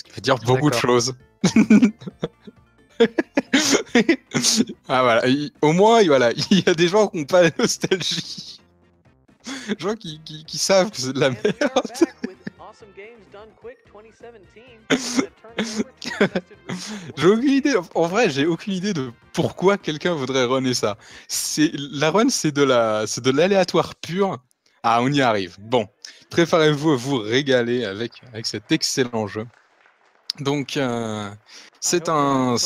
Ce qui veut dire beaucoup de choses. Ah voilà, au moins voilà, il y a des gens qui n'ont pas la nostalgie. Des gens qui savent que c'est de la merde. J'ai aucune idée, en vrai j'ai aucune idée de pourquoi quelqu'un voudrait runner ça. La run c'est de l'aléatoire pur. Ah on y arrive, bon, préparez-vous à vous régaler avec cet excellent jeu. Donc c'est un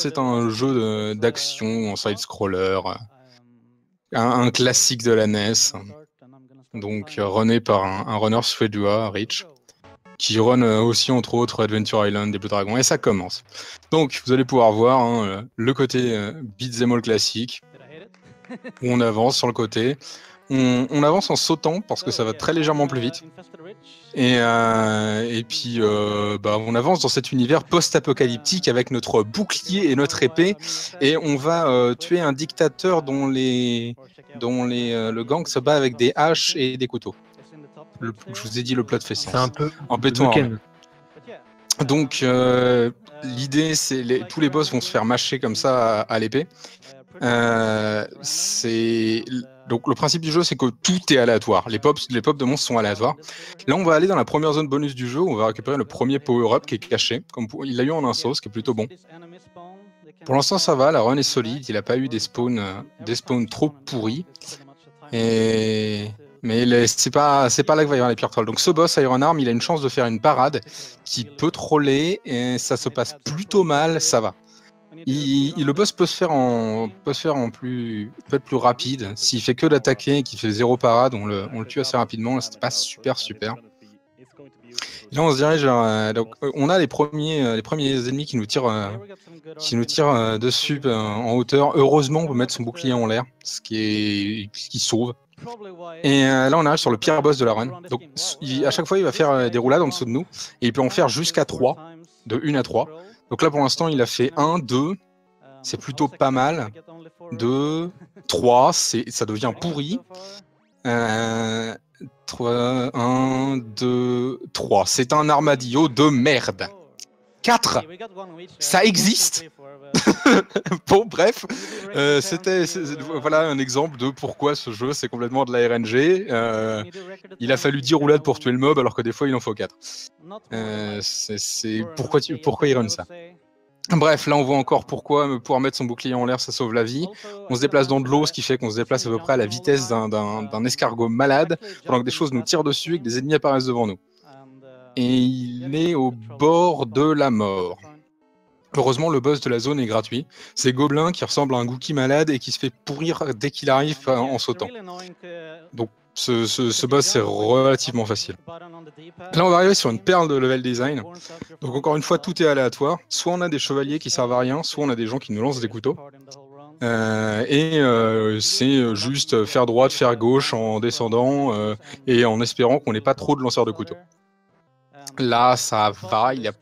jeu d'action en side-scroller, un classique de la NES, donc runné par un runner suédois, Rich, qui run aussi entre autres Adventure Island et Blue Dragons, et ça commence. Donc vous allez pouvoir voir hein, le côté beat'em all classique, où on avance sur le côté, on avance en sautant parce que ça va très légèrement plus vite, et puis on avance dans cet univers post-apocalyptique avec notre bouclier et notre épée, et on va tuer un dictateur dont le gang se bat avec des haches et des couteaux. Je vous ai dit, le plat de fessence. C'est un peu en béton. Donc l'idée, c'est tous les boss vont se faire mâcher comme ça à l'épée. Donc le principe du jeu, c'est que tout est aléatoire. Les pops de monstres sont aléatoires. Là, on va aller dans la première zone bonus du jeu. On va récupérer le premier power-up qui est caché. Comme il l'a eu en un sauce, qui est plutôt bon. Pour l'instant, ça va. La run est solide. Il n'a pas eu des spawns trop pourris. Mais c'est pas là que va y avoir les pires trolls. Donc ce boss, Iron Arm, il a une chance de faire une parade qui peut troller, et ça se passe plutôt mal, ça va. Le boss peut être plus rapide. S'il fait que d'attaquer et qu'il fait zéro parade, on le tue assez rapidement. Là, c'était pas super. Et là, on se dirige. Donc, on a les premiers ennemis qui nous tirent dessus en hauteur. Heureusement, on peut mettre son bouclier en l'air, ce qui sauve. Et là on arrive sur le pire boss de la run. Donc à chaque fois il va faire des roulades en dessous de nous. Et il peut en faire jusqu'à 3. De 1 à 3. Donc là pour l'instant il a fait 1, 2. C'est plutôt pas mal. 2, 3. Ça devient pourri. 3, 1, 2, 3. C'est un armadillo de merde. 4. Ça existe. Bon, bref, c'était voilà un exemple de pourquoi ce jeu c'est complètement de la RNG. Il a fallu 10 roulades pour tuer le mob, alors que des fois il en faut 4. Pourquoi il run ça? Bref, là on voit encore pourquoi pouvoir mettre son bouclier en l'air, ça sauve la vie. On se déplace dans de l'eau, ce qui fait qu'on se déplace à peu près à la vitesse d'un escargot malade, pendant que des choses nous tirent dessus et que des ennemis apparaissent devant nous. Et il est au bord de la mort. Heureusement, le boss de la zone est gratuit. C'est Goblin qui ressemble à un Gookie malade et qui se fait pourrir dès qu'il arrive en sautant. Donc ce boss, c'est relativement facile. Là, on va arriver sur une perle de level design. Donc encore une fois, tout est aléatoire. Soit on a des chevaliers qui servent à rien, soit on a des gens qui nous lancent des couteaux. C'est juste faire droite, faire gauche en descendant et en espérant qu'on n'ait pas trop de lanceurs de couteaux. Là, ça va, il y a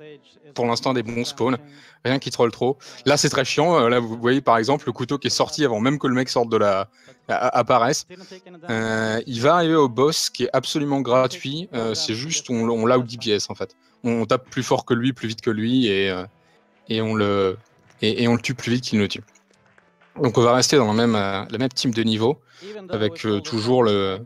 pour l'instant des bons spawns, rien qui troll trop. Là, c'est très chiant, là vous voyez par exemple le couteau qui est sorti avant même que le mec sorte de la... apparaisse. Il va arriver au boss qui est absolument gratuit, c'est juste on l'a au 10 pièces en fait. On tape plus fort que lui, plus vite que lui, et on le tue plus vite qu'il ne le tue. Donc on va rester dans le même type de niveau, avec toujours le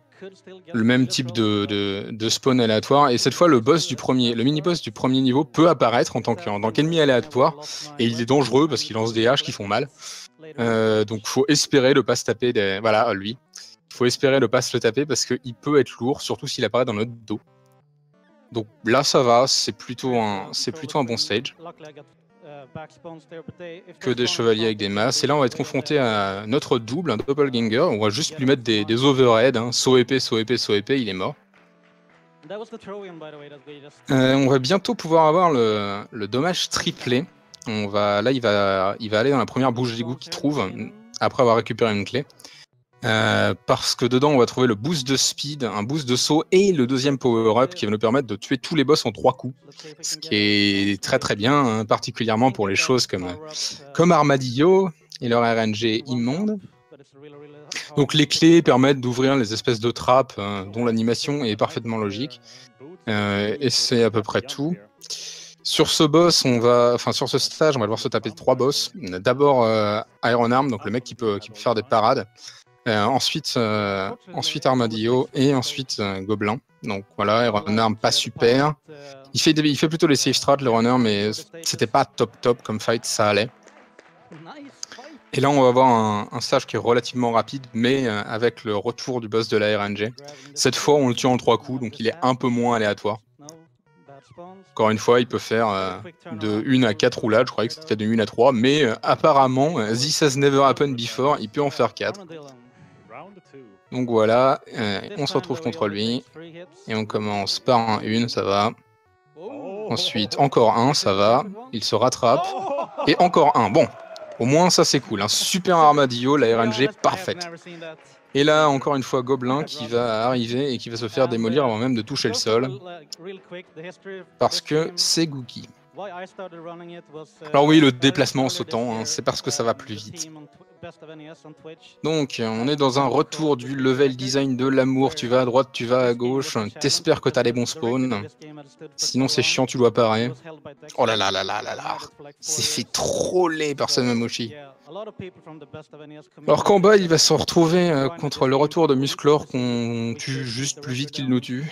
même type de spawn aléatoire. Et cette fois, le mini-boss du premier niveau peut apparaître en tant qu'ennemi aléatoire. Et il est dangereux parce qu'il lance des haches qui font mal. Donc il faut espérer de ne pas se taper des... Voilà, lui. Il faut espérer de ne pas se le taper parce qu'il peut être lourd, surtout s'il apparaît dans notre dos. Donc là, ça va, c'est plutôt un bon stage. Que des chevaliers avec des masses. Et là, on va être confronté à notre double, un doppelganger. On va juste lui mettre des overheads. Hein. Saut épée, saut épée, saut épée, il est mort. On va bientôt pouvoir avoir le dommage triplé. Il va aller dans la première bouche d'égout qu'il trouve, après avoir récupéré une clé. Parce que dedans, on va trouver le boost de speed, un boost de saut et le deuxième power-up qui va nous permettre de tuer tous les boss en 3 coups. Ce qui est très bien, hein, particulièrement pour les choses comme Armadillo et leur RNG immonde. Donc les clés permettent d'ouvrir les espèces de trappes dont l'animation est parfaitement logique. Et c'est à peu près tout. Sur ce boss, on va, enfin sur ce stage, on va devoir se taper 3 boss. D'abord Iron Arm, donc le mec qui peut faire des parades. Ensuite Armadillo et ensuite Goblin. Donc voilà, Iron Arm pas super. Il fait plutôt les safe strats, le runner, mais c'était pas top comme fight, ça allait. Et là on va avoir un stage qui est relativement rapide, mais avec le retour du boss de la RNG. Cette fois on le tue en 3 coups, donc il est un peu moins aléatoire. Encore une fois, il peut faire de 1 à 4 roulades, je croyais que c'était de 1 à 3, mais apparemment, this has never happened before, il peut en faire 4. Donc voilà, on se retrouve contre lui, et on commence par un 1, ça va. Ensuite, encore un, ça va, il se rattrape, et encore un, bon, au moins ça c'est cool, un super Armadillo, la RNG parfaite. Et là, encore une fois, Goblin qui va arriver et qui va se faire démolir avant même de toucher le sol. Parce que c'est Gookie. Alors oui, le déplacement en sautant, hein, c'est parce que ça va plus vite. Donc, on est dans un retour du level design de l'amour. Tu vas à droite, tu vas à gauche, t'espères que t'as les bons spawns. Sinon, c'est chiant, tu dois parer. Oh là là là là là là. C'est fait troller par Sanamushi. Alors qu'en bas, il va se retrouver contre le retour de Musclor qu'on tue juste plus vite qu'il nous tue.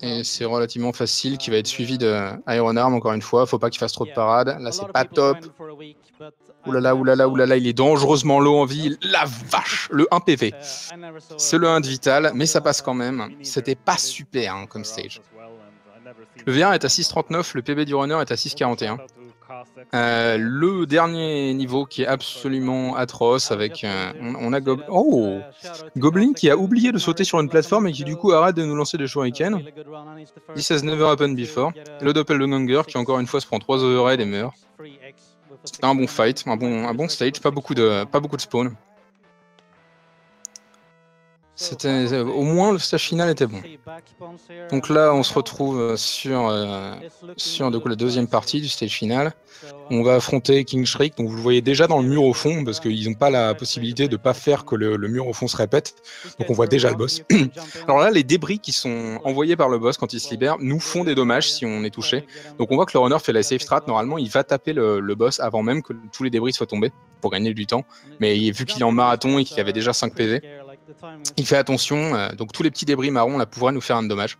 Et c'est relativement facile, qui va être suivi de Iron Arm encore une fois, faut pas qu'il fasse trop de parades, là c'est pas top. Oulala, oulala, oulala, il est dangereusement low en vie, la vache, le 1 PV. C'est le 1 de vital, mais ça passe quand même, c'était pas super hein, comme stage. Le V1 est à 6,39, le PB du runner est à 6,41. Le dernier niveau qui est absolument atroce avec on a Goblin qui a oublié de sauter sur une plateforme et qui du coup arrête de nous lancer des shurikens. This has never happened before. Le doppelganger qui encore une fois se prend 3 overhead et meurt. C'était un bon fight, un bon stage, pas beaucoup de spawn. Au moins le stage final était bon. Donc là on se retrouve sur du coup, la deuxième partie du stage final. On va affronter King Shriek, donc vous le voyez déjà dans le mur au fond, parce qu'ils n'ont pas la possibilité de ne pas faire que le mur au fond se répète, donc on voit déjà le boss. Alors là les débris qui sont envoyés par le boss quand il se libère nous font des dommages si on est touché. Donc on voit que le runner fait la safe strat, normalement il va taper le boss avant même que tous les débris soient tombés, pour gagner du temps, mais vu qu'il est en marathon et qu'il avait déjà 5 PV, il fait attention, donc tous les petits débris marrons là pourraient nous faire un dommage.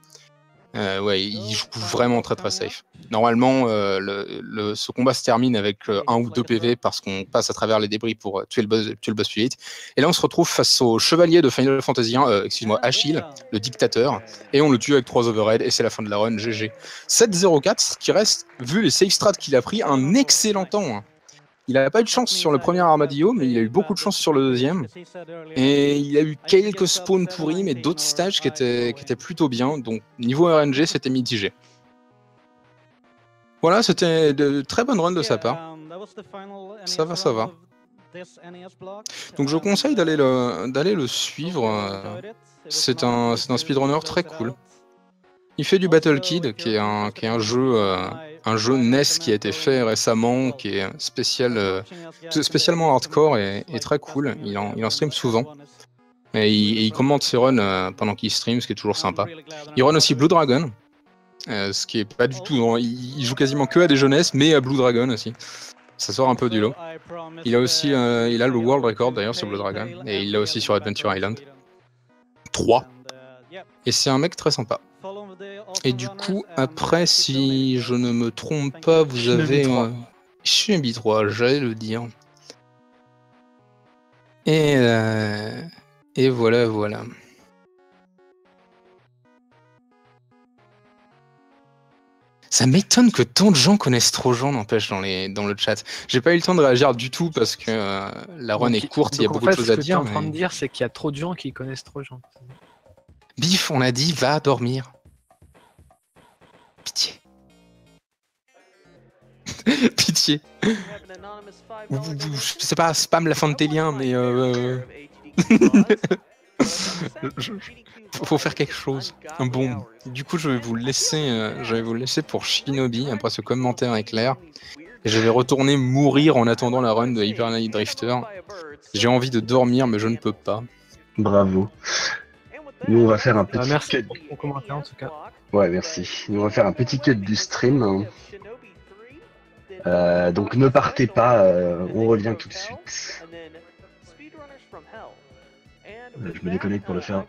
Ouais, il joue vraiment très safe. Normalement, ce combat se termine avec 1 ou 2 PV parce qu'on passe à travers les débris pour tuer le boss plus vite. Et là on se retrouve face au chevalier de Final Fantasy 1, excuse-moi, Achille, le dictateur, et on le tue avec 3 overhead et c'est la fin de la run, GG. 7-0-4, qui reste, vu les safe strats qu'il a pris, un excellent temps. Hein. Il n'a pas eu de chance sur le premier Armadillo, mais il a eu beaucoup de chance sur le deuxième. Et il a eu quelques spawns pourris, mais d'autres stages qui étaient plutôt bien. Donc niveau RNG, c'était mitigé. Voilà, c'était de très bonnes runs de sa part. Ça va, ça va. Donc je conseille d'aller le suivre. C'est un speedrunner très cool. Il fait du Battle Kid, qui est un jeu... un jeu NES qui a été fait récemment, qui est spécialement hardcore et très cool. Il en stream souvent. Et il commente ses runs pendant qu'il stream, ce qui est toujours sympa. Il run aussi Blue Dragon, ce qui est pas du tout... Il joue quasiment que à des jeux NES, mais à Blue Dragon aussi. Ça sort un peu du lot. Il a aussi le World Record d'ailleurs sur Blue Dragon, et il l'a aussi sur Adventure Island. 3. Et c'est un mec très sympa. Et du coup, après, si je ne me trompe pas, vous avez... Shinobi 3, j'allais le dire. Et voilà, voilà. Ça m'étonne que tant de gens connaissent trop Jean, n'empêche, dans le chat. J'ai pas eu le temps de réagir du tout parce que la run est courte, il y a beaucoup de choses à dire. Ce que tu es en train de dire, c'est qu'il y a trop de gens qui connaissent trop Jean. Biff, on a dit, va dormir. Pitié. Pitié. Je sais pas, spam la fin de tes liens, mais... Faut faire quelque chose. Bon, du coup, je vais vous laisser pour Shinobi, après ce commentaire éclair. Et je vais retourner mourir en attendant la run de Hyper Night Drifter. J'ai envie de dormir, mais je ne peux pas. Bravo. Nous on va faire un petit cut. Merci pour ton commentaire en tout cas. Ouais merci. Nous on va faire un petit cut du stream. Donc ne partez pas, on revient tout de suite. Je me déconnecte pour le faire.